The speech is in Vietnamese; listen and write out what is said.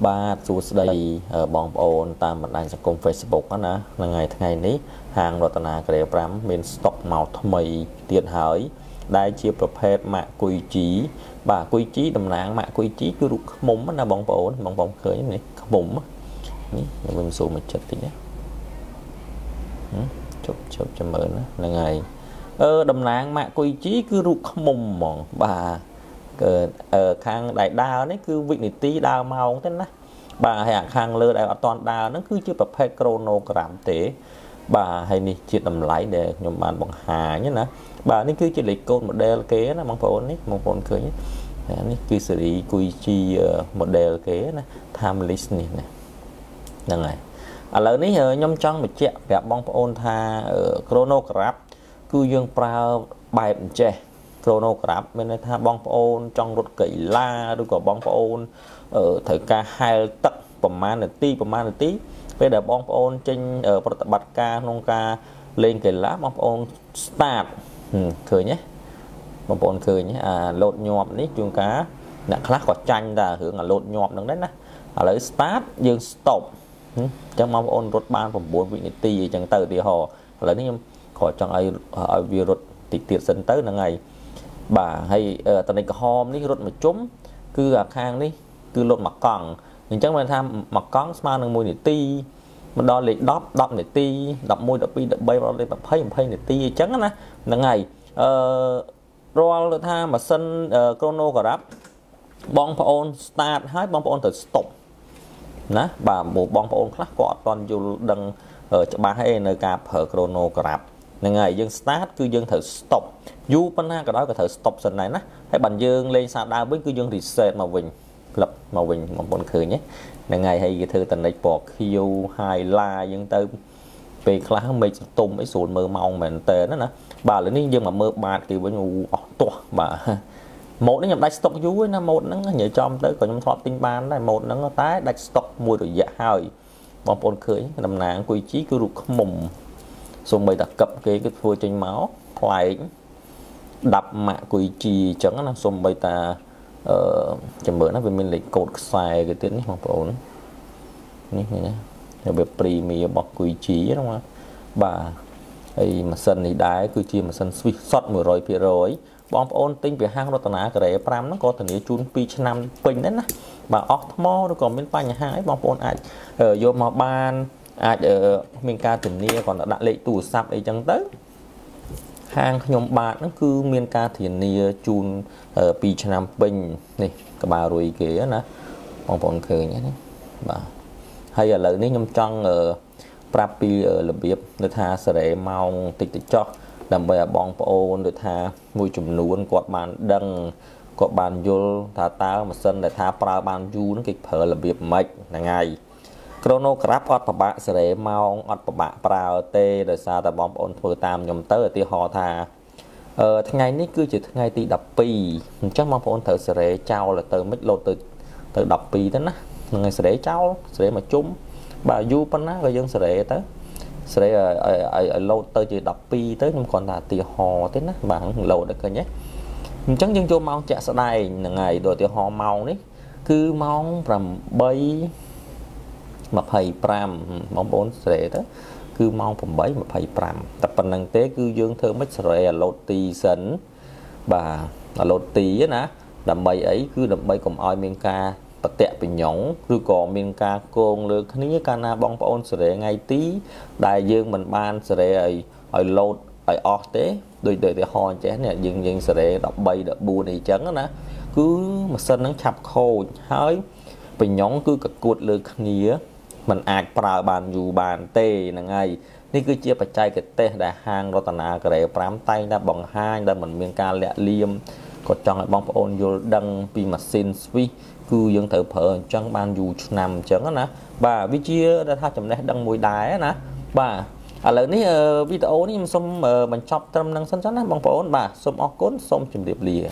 Ba số đây bóng ồn tạm mặt công Facebook đó nè là ngày ní hàng loạt là cái bám bên stock màu mày tiền hỏi đại chia tập hợp mạng quy trí bà quy trí đầm nán mạng quy trí cứ đục mồm là bóng ồn bóng khởi này mồm mình số một chất tí nhé chụp cho mở là ngày đầm nán mạng quy trí cứ đục mồm bà khang đại đa đấy cứ vị này tí đa màu thế này bà hẹn khang lơ đại toàn đa nó cứ chưa tập hay chronograph thế bà hay đi chuyện tầm lái để nhóm bạn bằng hà nhé nè bà nên cứ chỉ lấy côn một đề kế là bằng phổ đấy một con cười nhé cứ xử lý quy chi một đề kế này tham list này là này à lớn đấy nhóm trong một triệu đẹp bằng phổ tha chronograph cứ dương prao bài trẻ chronograph bên tha bóng ôn trong rốt kỹ la đôi của bóng ôn ở thời ca hai tật của man tí bây giờ bóng ôn trên ở bật ca nông ca lên kỹ lá bóng ôn start cười nhé bóng ôn cười nhé lột nhọm đấy chúng cá là khác quả tranh là hướng là lột nhọm đứng đấy nè lấy start dương stop trong bóng ôn rốt ban của 4 vị chẳng từ thì họ lấy nhưng khỏi chẳng ai ở virus thì tiệt sân tới là ngày bà hay tận này hôm đi rút mà chúng cứ khang đi cứ lột mặt còn nhưng chắc mình tham mặt con smart mùi để ti mà đo lịch đọc để ti đọc môi đọc pi đọc bay vào đây tập hay để ti chắc là ngày rồi tham mà sân chronograph bong phone start hết bong phone từ stop đó bà một bong phone khác có toàn dù đằng ở bà hay nơi cạp ở chronograph ngày dương start cứ dương thử stop dù bên ha cái đó có thử stop sân này nè hãy bàn dương lên sao đa với cứ dương reset mà mình lập mà mình một con khử nhé ngày hay cái thư tình này bỏ khi dù hai la dương tới về khá mấy tôm mấy sụn mơ mong mình tệ đó nè bà lấy nhưng mà mơ bạc thì với ngu to mà một nó nhập đạch stop dưới nó một nó nhớ trong tới còn nhóm thọt tinh ban này một nó tái đạch stop mua rồi dạ hơi một con khử nằm nàng quy chí cứ rụt mùng xong bây đặt cập cái phôi trên máu lại đập mạ quỳ trì chẳng là xong bây ta chẳng bữa nó về mình lấy cột xài cái tiếng hoặc là ổn về primi bọc quỳ trì đúng không bà ấy mà sân thì đá quỳ trì mà sân suy sót mùa rồi phía rồi bóng ôn tinh về hang đó tao ná cái đấy pram nó có thể nhớ chun pi năm bình đấy nè bà Othmo nó còn bên tay nhà hai bóng ôn ảnh vô màu ban mình ca thử nia còn đã lấy tủ sạp ấy chẳng tới hàng nhóm bạn nó cứ miên ca thiền nia chun ở pi nam bình này các bà rồi kia nè còn bọn cười nhé bà hay là lợi nếu nhóm trăng ở prapi ở lập biệp được tha sợi màu tịch tịch cho làm về bong ôn được tha môi chùm luôn quạt bàn đằng quạt bàn vô thả tao mà sân để tha pra bàn du nó kịch phở lập biệp mạch là ngày chronograph ọt bà bạ sẽ để mong ọt bà bạ prao tê đời xa ta bóng ổn phở tam nhóm tớ ở tiêu hò thà ngày này cứ chỉ ngày tí đập bì chắc mong ổn thở sẽ để chào là từ mít lột từ đập bì thế ná ngày sẽ để chào sẽ để mà chúng bà du bánh ná rồi dân sẽ để ở lột từ chỉ đập bì tới nhưng còn là tiêu hò thế ná bà không lột được cơ nhé chắc dân cho mong chạy sẽ đây ngày đổi tiêu hò mong đấy cứ mong rằm bay mà thầy pram mong bốn sẽ đó cứ mong phòng bấy mà thầy pram tập phần năng tế cứ dương thơ mấy sợi lột tì sẵn bà lột tì nè đầm bay ấy cứ đầm bay cùng oi miên ca tập tẹt bị nhỏng cứ còn miên ca côn lược nếu cana bong bốn sẽ ngay tí đại dương mình ban sẽ ở lột ở ọt tế đôi đời để hòn chén này dương sẽ đọc bay đọc bùa này chấn nè cứ mà sân nó chập khô hơi bị nhỏng cứ cực cuột lược nghĩa mình ạc prao bàn dù bàn tê là ngay nên cứ chia bạch chay cái tê đại hang đó tana cái đấy prám tay đã bằng hai đã mình miên ca lẹ liêm còn trong lại bóng ôn vô đăng pi mà xin suy cứ dân thợ phở trong bàn dù nằm chẳng á nè và vi chia đã tha chấm đấy đăng mùi đáy nè và lần này video này mình xong mình chọc tâm năng sân chắc nè bóng ôn bà xong ốc cốn xong chìm điệp lìa